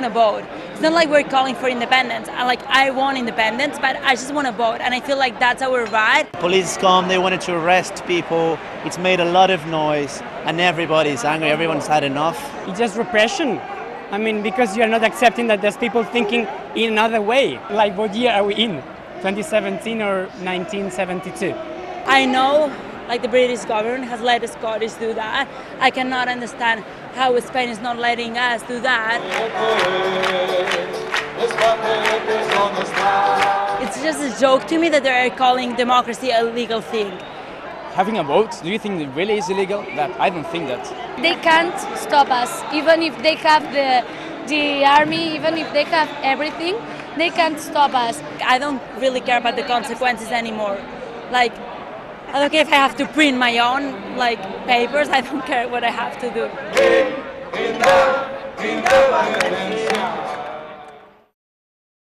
want to vote. It's not like we're calling for independence. I want independence, but I just want to vote, and I feel like that's our right. Police come, they wanted to arrest people. It's made a lot of noise, and everybody's angry. Everyone's had enough. It's just repression. I mean, because you're not accepting that there's people thinking in another way. Like, what year are we in? 2017 or 1972? I know, like, the British government has let the Scottish do that. I cannot understand how Spain is not letting us do that. It's just a joke to me that they're calling democracy a legal thing. Having a vote, do you think it really is illegal? That I don't think that. They can't stop us, even if they have the army, even if they have everything, they can't stop us. I don't really care about the consequences anymore. Like, I don't care if I have to print my own papers. I don't care what I have to do.